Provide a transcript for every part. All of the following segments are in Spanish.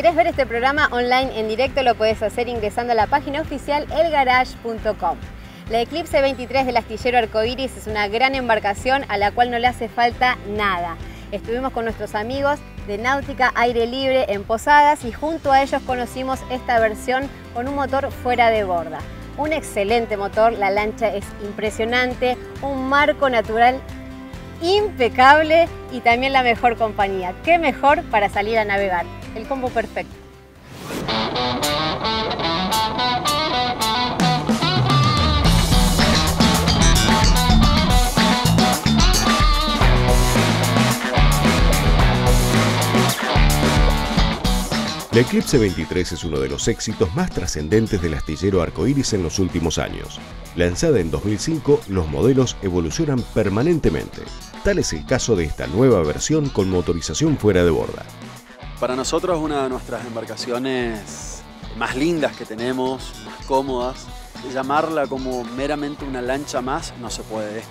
querés ver este programa online en directo, lo podés hacer ingresando a la página oficial elgarage.com. La Eclipse 23 del astillero Arcoiris es una gran embarcación a la cual no le hace falta nada. Estuvimos con nuestros amigos de Náutica Aire Libre en Posadas y junto a ellos conocimos esta versión con un motor fuera de borda. Un excelente motor, la lancha es impresionante, un marco natural impecable y también la mejor compañía. ¿Qué mejor para salir a navegar? El combo perfecto. La Eclipse 23 es uno de los éxitos más trascendentes del astillero Arcoiris en los últimos años. Lanzada en 2005, los modelos evolucionan permanentemente. Tal es el caso de esta nueva versión con motorización fuera de borda. Para nosotros es una de nuestras embarcaciones más lindas que tenemos, más cómodas. Llamarla como meramente una lancha más no se puede.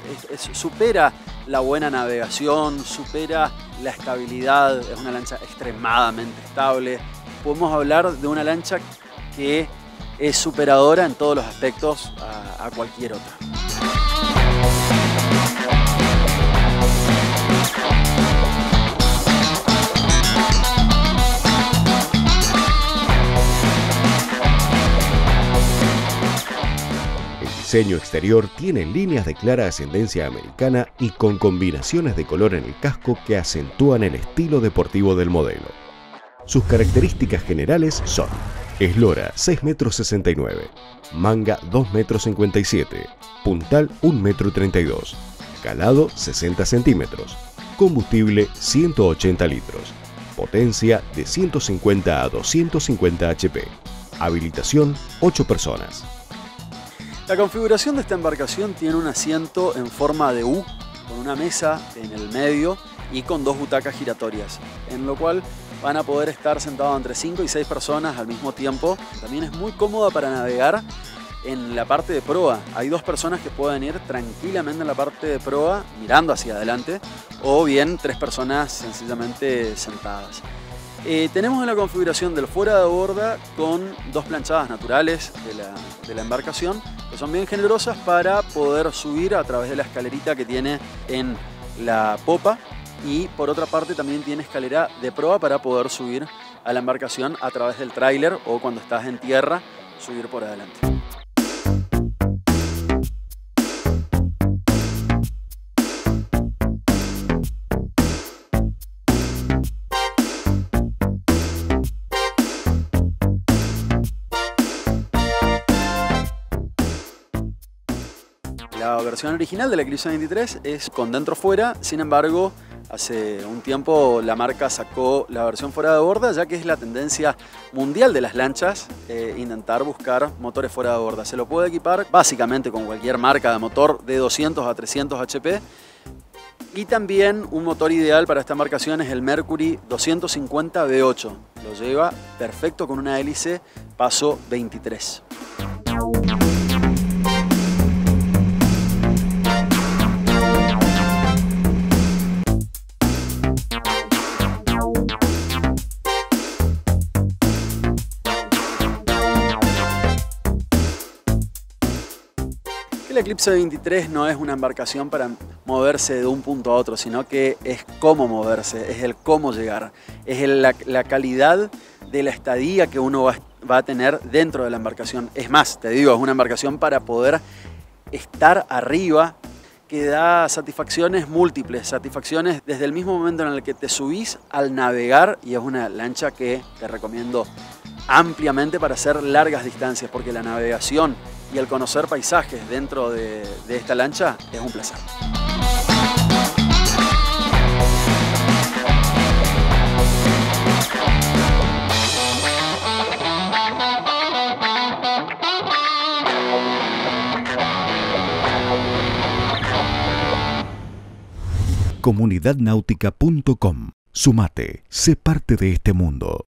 Supera la buena navegación, supera la estabilidad, es una lancha extremadamente estable. Podemos hablar de una lancha que es superadora en todos los aspectos a cualquier otra. El diseño exterior tiene líneas de clara ascendencia americana y con combinaciones de color en el casco que acentúan el estilo deportivo del modelo. Sus características generales son: eslora 6,69 m, manga 2,57 m, puntal 1,32 m, calado 60 centímetros, combustible 180 litros, potencia de 150 a 250 HP, habilitación 8 personas. La configuración de esta embarcación tiene un asiento en forma de U, con una mesa en el medio y con 2 butacas giratorias, en lo cual van a poder estar sentados entre 5 y 6 personas al mismo tiempo. También es muy cómoda para navegar en la parte de proa. Hay 2 personas que pueden ir tranquilamente en la parte de proa mirando hacia adelante, o bien 3 personas sencillamente sentadas. Tenemos en la configuración del fuera de borda con 2 planchadas naturales de la embarcación, que son bien generosas para poder subir a través de la escalerita que tiene en la popa. Y por otra parte también tiene escalera de proa para poder subir a la embarcación a través del tráiler, o cuando estás en tierra, subir por adelante. La versión original de la Eclipse 23 es con dentro fuera, sin embargo, hace un tiempo la marca sacó la versión fuera de borda, ya que es la tendencia mundial de las lanchas intentar buscar motores fuera de borda. Se lo puede equipar básicamente con cualquier marca de motor de 200 a 300 HP. Y también un motor ideal para esta embarcación es el Mercury 250 V8. Lo lleva perfecto con una hélice paso 23. La Eclipse 23 no es una embarcación para moverse de un punto a otro, sino que es cómo moverse, es el cómo llegar, es la calidad de la estadía que uno va a tener dentro de la embarcación. Es más, te digo, es una embarcación para poder estar arriba, que da satisfacciones múltiples, satisfacciones desde el mismo momento en el que te subís al navegar, y es una lancha que te recomiendo ampliamente para hacer largas distancias, porque la navegación y el conocer paisajes dentro de esta lancha es un placer. Comunidadnáutica.com. Sumate, sé parte de este mundo.